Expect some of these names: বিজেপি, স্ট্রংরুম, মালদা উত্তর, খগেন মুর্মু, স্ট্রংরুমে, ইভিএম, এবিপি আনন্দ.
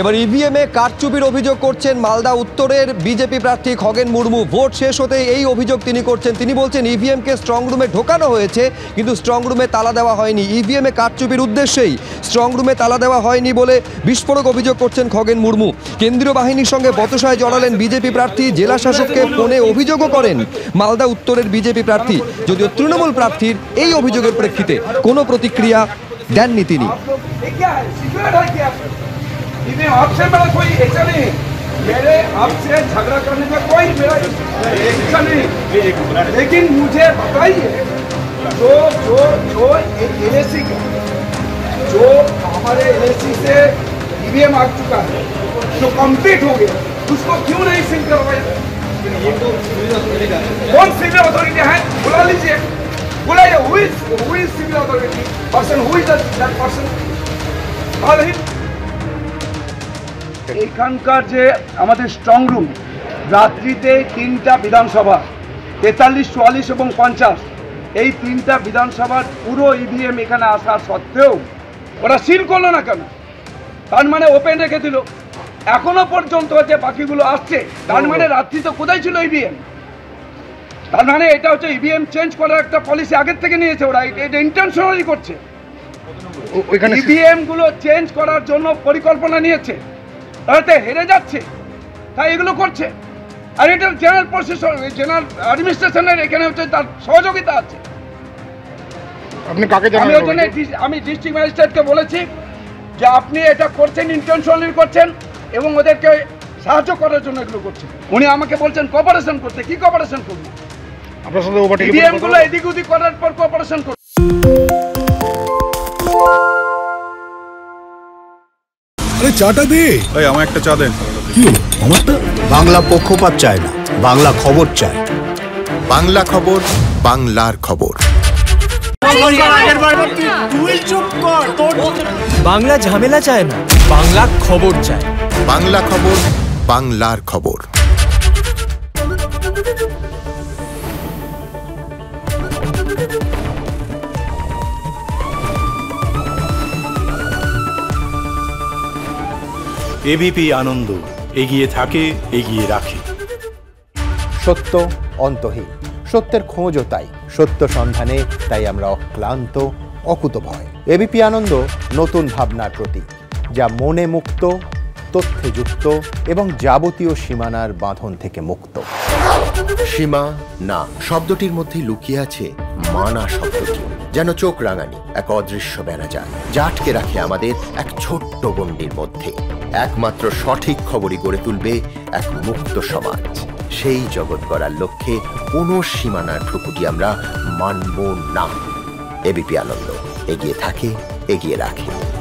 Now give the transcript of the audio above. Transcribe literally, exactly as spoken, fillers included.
এবার ইভিএমে কারচুপির অভিযোগ করছেন মালদা উত্তরের বিজেপি প্রার্থী খগেন মুর্মু। ভোট শেষ হতেই এই অভিযোগ তিনি করছেন। তিনি বলছেন ইভিএমকে স্ট্রংরুমে ঢোকানো হয়েছে, কিন্তু স্ট্রংরুমে তালা দেওয়া হয়নি। ইভিএমে কারচুপির উদ্দেশ্যেই স্ট্রংরুমে তালা দেওয়া হয়নি বলে বিস্ফোরক অভিযোগ করছেন খগেন মুর্মু। কেন্দ্রীয় বাহিনীর সঙ্গে বচসায় জড়ালেন বিজেপি প্রার্থী, জেলা শাসককে ফোনে অভিযোগও করেন মালদা উত্তরের বিজেপি প্রার্থী। যদিও তৃণমূল প্রার্থীর এই অভিযোগের প্রেক্ষিতে কোনো প্রতিক্রিয়া দেননি তিনি। इसमें आपसे बड़ा कोई ऐसा नहीं, मेरे आपसे झगड़ा करने का कोई मेरा ऐसा नहीं, लेकिन मुझे बताइए जो जो जो एलएसी जो हमारे एलएसी से ईवीएम आ चुका है जो कंप्लीट हो गया उसको क्यों नहीं सील करवाया? कौन सिविल अथॉरिटी है? बुला लीजिए, बुलाइए। Who is who is civil authority person, who is that person? और এখানকার যে আমাদের স্ট্রংরুম রাত্রিতে তিনটা বিধানসভা তেতাল্লিশ চুয়াল্লিশ এবং পঞ্চাশ এই তিনটা বিধানসভার পুরো ইভিএম এখানে আসা সত্ত্বেও ওরা সিল করলো না কেন? তার মানে ওপেন রেখে দিল। এখনো পর্যন্ত যে বাকিগুলো আসছে তার মানে রাত্রিতে কোথায় ছিল ইভিএম? তার মানে এটা হচ্ছে ইভিএম চেঞ্জ করার একটা পলিসি আগের থেকে নিয়েছে ওরা, এটা ইন্টেনশনালি করছে। ইভিএমগুলো চেঞ্জ করার জন্য পরিকল্পনা নিয়েছে, তাতে হেরে যাচ্ছে তাই এগুলো করছে। আর এটা জেনারেল প্রশাসন জেনারেল অ্যাডমিনিস্ট্রেশনের এখানে হচ্ছে তার সহযোগিতা আছে। আপনি কাকে জানেন? আমি ওই জন্য আমি ডিস্ট্রিক্ট ম্যাজিস্ট্রেটকে বলেছি যে আপনি এটা করছেন, ইন্টেনশনালি করছেন এবং ওদেরকে সাহায্য করার জন্য এগুলো করছেন। উনি আমাকে বলছেন কোঅপারেশন করতে। কি কোঅপারেশন করবো? আপনার সাথে ইভিএমগুলো এদিক ওদিক করার পর কোঅপারেশন করবো? চাটা দে ভাই, আমার একটা চা দেন। কি আমারটা? বাংলা পক্ষপাত চায় না, বাংলা খবর চায়। বাংলা খবর, বাংলার খবর। বাংলা ঝামেলা চায় না, বাংলা খবর চায়। বাংলা খবর, বাংলার খবর। এবিপি আনন্দ এগিয়ে থাকে, এগিয়ে রাখে। সত্য অন্তহীন, সত্যের খোঁজও তাই। সত্য সন্ধানে তাই আমরা অক্লান্ত, অকুতভয়। এবিপি আনন্দ নতুন ভাবনার প্রতীক, যা মনে মুক্ত, তথ্যে যুক্ত এবং যাবতীয় সীমানার বাঁধন থেকে মুক্ত। সীমা না শব্দটির মধ্যে লুকিয়ে আছে মানা শব্দটি, যেন চোখ রাঙানি এক অদৃশ্য ব্যানাজাল, যা আটকে রাখে আমাদের এক ছোট্ট গণ্ডির মধ্যে। একমাত্র সঠিক খবরই গড়ে তুলবে এক মুক্ত সমাজ। সেই জগৎ গড়ার লক্ষ্যে কোনো সীমানার ঠুকুটি আমরা মানব না। এবিপি আনন্দ এগিয়ে থাকে, এগিয়ে রাখে।